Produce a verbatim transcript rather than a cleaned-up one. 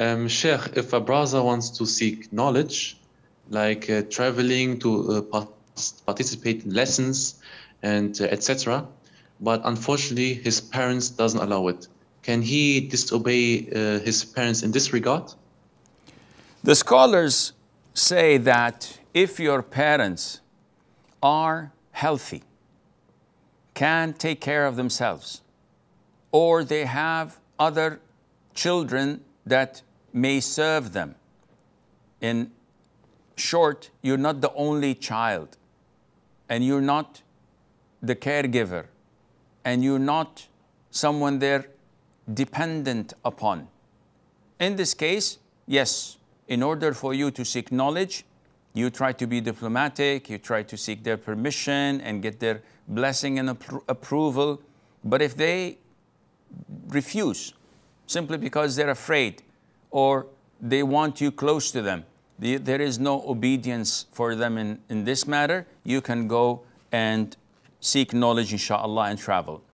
um, Sheikh, if a brother wants to seek knowledge, like uh, traveling to uh, participate in lessons and uh, et cetera, but unfortunately his parents doesn't allow it, can he disobey uh, his parents in this regard? The scholars say that if your parents are healthy, can take care of themselves, or they have other children that may serve them. In short, you're not the only child, and you're not the caregiver, and you're not someone they're dependent upon. In this case, yes, in order for you to seek knowledge, you try to be diplomatic, you try to seek their permission and get their blessing and appro approval. But if they refuse, simply because they're afraid or they want you close to them, the, there is no obedience for them in, in this matter, you can go and seek knowledge, inshallah, and travel.